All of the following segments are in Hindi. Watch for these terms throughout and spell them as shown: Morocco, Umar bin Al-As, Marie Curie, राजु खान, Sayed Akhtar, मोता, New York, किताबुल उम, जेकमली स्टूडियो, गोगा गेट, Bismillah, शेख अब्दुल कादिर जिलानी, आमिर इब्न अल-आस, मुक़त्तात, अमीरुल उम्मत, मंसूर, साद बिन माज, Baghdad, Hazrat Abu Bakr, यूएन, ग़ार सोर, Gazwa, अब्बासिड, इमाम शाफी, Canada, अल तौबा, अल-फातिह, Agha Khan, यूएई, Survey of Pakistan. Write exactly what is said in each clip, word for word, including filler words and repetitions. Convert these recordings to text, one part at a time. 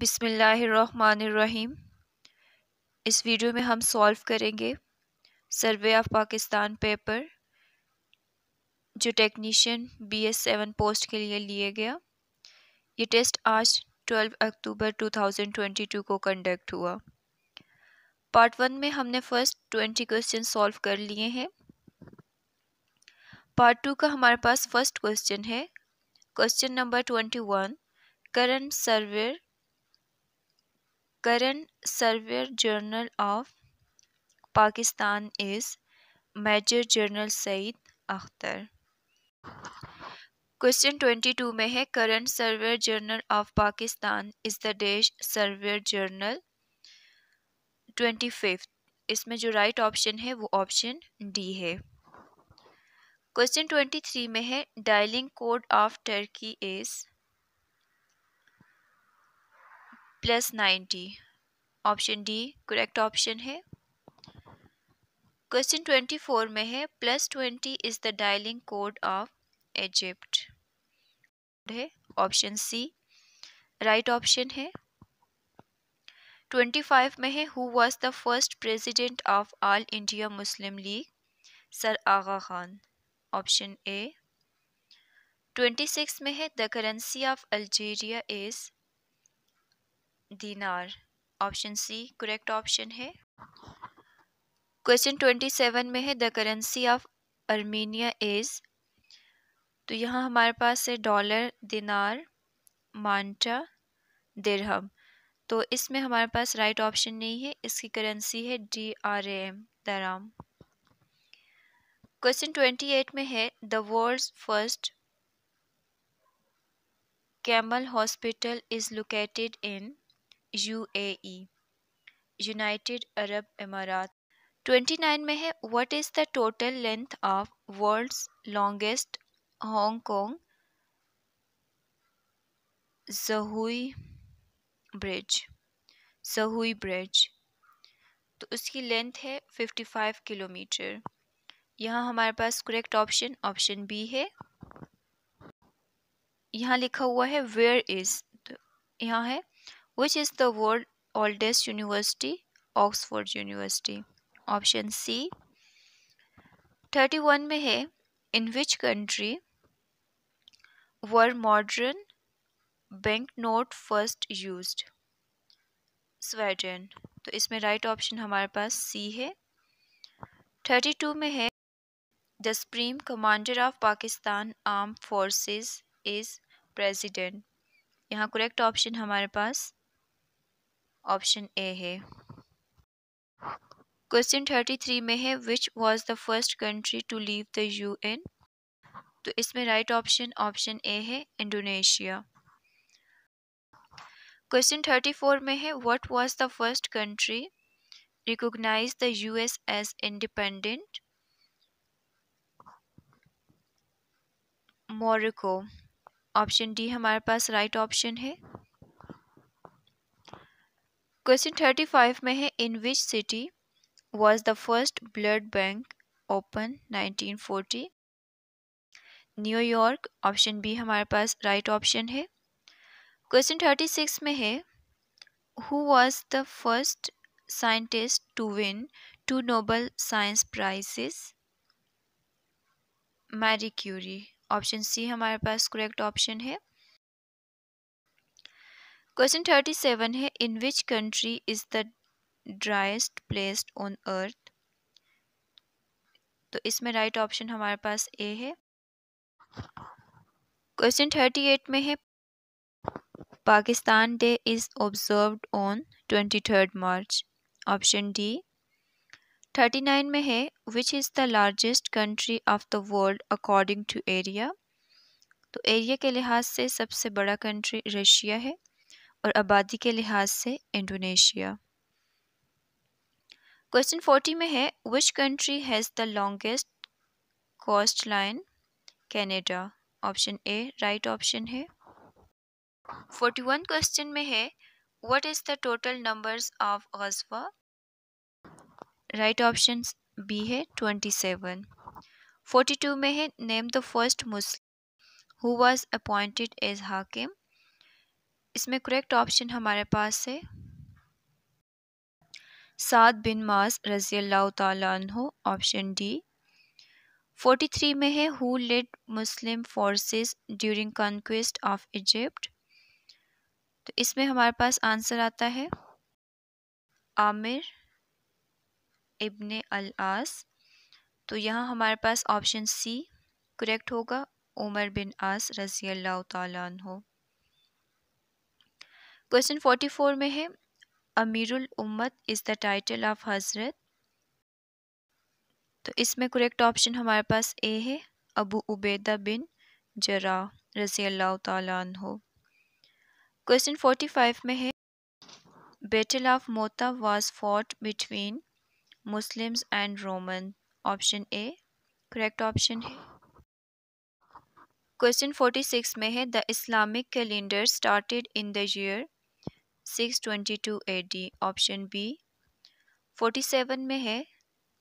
बिस्मिल्लाहिर्रहमानिर्रहीम। इस वीडियो में हम सॉल्व करेंगे सर्वे ऑफ पाकिस्तान पेपर जो technician B S seven post के लिए लिए गया। ये टेस्ट आज बारह अक्टूबर दो हज़ार बाईस को कंडक्ट हुआ। पार्ट वन में हमने फर्स्ट बीस क्वेश्चन सॉल्व कर लिए हैं। पार्ट टू का हमारे पास फर्स्ट क्वेश्चन है, क्वेश्चन नंबर इक्कीस। Current surveyor current surveyor general of Pakistan is major general Saeed Akhtar. Question बाईस में है, current surveyor general of Pakistan is the dash surveyor general twenty fifth. इसमें जो राइट ऑप्शन है वो ऑप्शन डी है। क्वेश्चन तेईस में है, dialling code of Turkey is plus ninety. Option D correct option है। क्वेश्चन चौबीस में है, plus twenty is the dialling code of Egypt है। ऑप्शन सी राइट ऑप्शन है। पच्चीस में है, who was the first president of All India Muslim League? Sir Aga Khan. Option A. छब्बीस में है, the currency of Algeria is dinar. Option C correct option है। क्वेश्चन सत्ताईस में है, the currency of Armenia is, तो यहाँ हमारे पास है डॉलर, दिनार, मांटा, दिरहम। तो इसमें हमारे पास राइट ऑप्शन नहीं है, इसकी करेंसी है D R M dram. Question अट्ठाईस में है, the world's first camel hospital is located in यूएई, United Arab Emirates. उनतीस में है, what is the total length of world's longest Hong Kong Zhuhai bridge Zhuhai bridge? तो उसकी लेंथ है पचपन किलोमीटर। यहाँ हमारे पास करेक्ट ऑप्शन ऑप्शन बी है। यहाँ लिखा हुआ है वेयर इज़, तो यहाँ है which is the world oldest university? Oxford university. Option C. इकतीस में है, in which country were modern bank note first used? Sweden. तो इसमें राइट ऑप्शन हमारे पास सी है। बत्तीस में है, the supreme commander of Pakistan arm forces is president. यहाँ करेक्ट ऑप्शन हमारे पास ऑप्शन ए है। क्वेश्चन तैंतीस में है, which was the first country to leave the यूएन? तो इसमें राइट ऑप्शन ऑप्शन ए है, इंडोनेशिया। क्वेश्चन चौंतीस में है, what was the first country recognise the US as independent? Morocco. Option D हमारे पास राइट ऑप्शन है। क्वेश्चन पैंतीस में है, in which city was the first blood bank open nineteen forty? New York. Option B हमारे पास राइट ऑप्शन है। क्वेश्चन छत्तीस में है, who was the first scientist to win two Nobel science prizes? Marie Curie. Option C हमारे पास करेक्ट ऑप्शन है। क्वेश्चन सैंतीस है, in which country is the driest place on earth? तो इसमें राइट ऑप्शन हमारे पास ए है। क्वेश्चन अड़तीस में है, Pakistan day is observed on twenty third March? Option D. उनतालीस में है, which is the largest country of the world according to area? तो एरिया के लिहाज से सबसे बड़ा कंट्री रशिया है और आबादी के लिहाज से इंडोनेशिया। क्वेश्चन चालीस में है, which country has the longest coast line? Canada. Option A right option है। इकतालीस क्वेश्चन में है, what is the total numbers of गज़वा? राइट ऑप्शन बी है, सत्ताईस। बयालीस में है, name the first Muslim who was appointed as हाकिम? इसमें करेक्ट ऑप्शन हमारे पास है साद बिन माज रजी अल्लाह ताला अन्हो, ऑप्शन डी। फोर्टी थ्री में है who led Muslim forces during conquest of Egypt, तो इसमें हमारे पास आंसर आता है आमिर इब्न अल-आस, तो यहाँ हमारे पास ऑप्शन सी करेक्ट होगा, उमर बिन आस रजी अल्लाह ताला अन्हो। क्वेश्चन फोर्टी फोर में है अमीरुल उम्मत इज़ द टाइटल ऑफ हजरत, तो इसमें करेक्ट ऑप्शन हमारे पास ए है अबू उबैदा बिन जर्राह रज़ी अल्लाह ताला अन्हो। क्वेश्चन फोर्टी फाइव में है battle of मोता was fought between Muslims and Roman, option A correct option है। क्वेश्चन फोर्टी सिक्स में है the Islamic calendar started in the year six twenty two A D, option B. Forty seven में है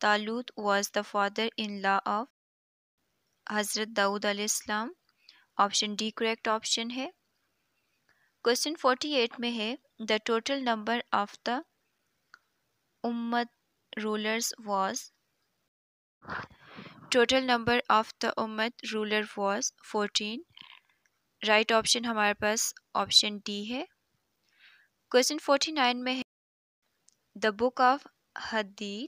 Talut was the father in law of हज़रत दाऊद अलैहिस्सलाम, ऑप्शन डी करेक्ट ऑप्शन है। क्वेश्चन फोर्टी एट में है the total number of the उम्मत rulers was, total number of the उम्मत ruler was fourteen, right option हमारे पास ऑप्शन डी है। क्वेश्चन फोर्टी नाइन में है द बुक ऑफ हदीथ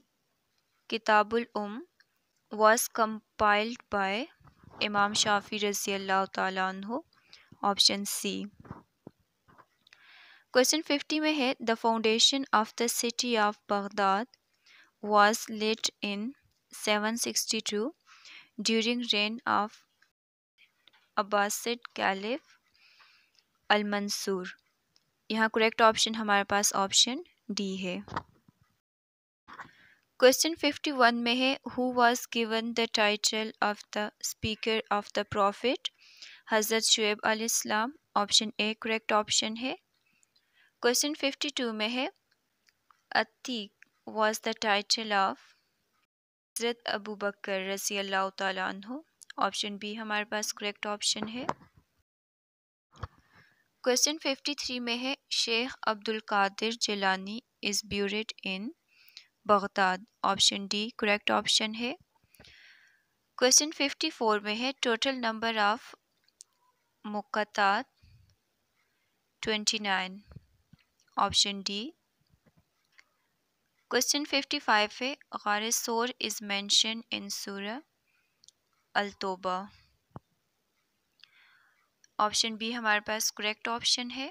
किताबुल उम वाज कंपाइल्ड बाय इमाम शाफी रजी अल्लाह ताला अन्हो, ऑप्शन सी। क्वेश्चन फिफ्टी में है the foundation of the city of Baghdad was laid in seven sixty two during reign of अब्बासिड caliph Al मंसूर, यहाँ करेक्ट ऑप्शन हमारे पास ऑप्शन डी है। क्वेश्चन फिफ्टी वन में है who was given the title of the speaker of the prophet हज़रत शुएब अलैहिस्सलाम, ऑप्शन ए करेक्ट ऑप्शन है। क्वेश्चन फिफ्टी टू में है Atiq was the title of हज़रत अबू बकर रज़ी अल्लाह ताला अन्हो, ऑप्शन बी हमारे पास करेक्ट ऑप्शन है। क्वेश्चन फिफ्टी थ्री में है शेख अब्दुल कादिर जिलानी is buried in Baghdad, option D correct option है। क्वेश्चन फिफ्टी फोर में है टोटल नंबर ऑफ मुक़त्तात twenty nine, option D. Question fifty five है ग़ार सोर इज़ मेंशन इन सूरह अल तौबा, ऑप्शन बी हमारे पास करेक्ट ऑप्शन है।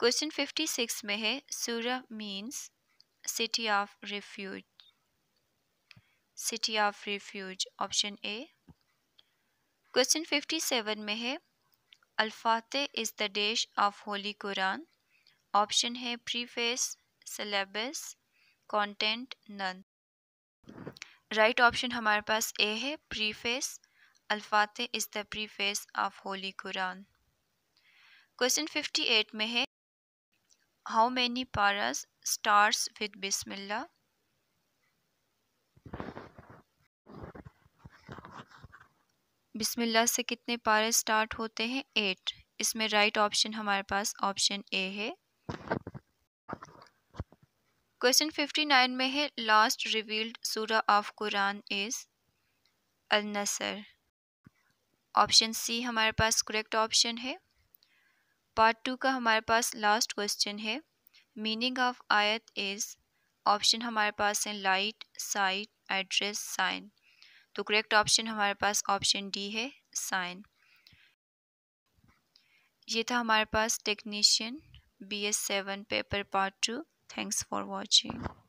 क्वेश्चन फिफ्टी सिक्स में है सूरह means city of refuge, city of refuge, option A. Question fifty seven में है अल-फातिह is the dash of holy Quran, option है preface, syllabus, content, none, right option हमारे पास ए है preface, अल-फातिह is the preface of holy Quran. Question fifty eight में है हाउ मैनी पारास स्टार्स विद बिस्मिल्लाह, बिस्मिल्लाह से कितने पारे स्टार्ट होते हैं, एट, इसमें राइट ऑप्शन हमारे पास ऑप्शन ए है। क्वेश्चन फिफ्टी नाइन में है लास्ट रिवील्ड सूरा of Quran is Al Nasr, option C हमारे पास करेक्ट ऑप्शन है। पार्ट टू का हमारे पास लास्ट क्वेश्चन है मीनिंग ऑफ आयत इज़, ऑप्शन हमारे पास है लाइट, साइट, एड्रेस, साइन, तो करेक्ट ऑप्शन हमारे पास ऑप्शन डी है साइन। ये था हमारे पास technician B S seven paper part two. Thanks for watching.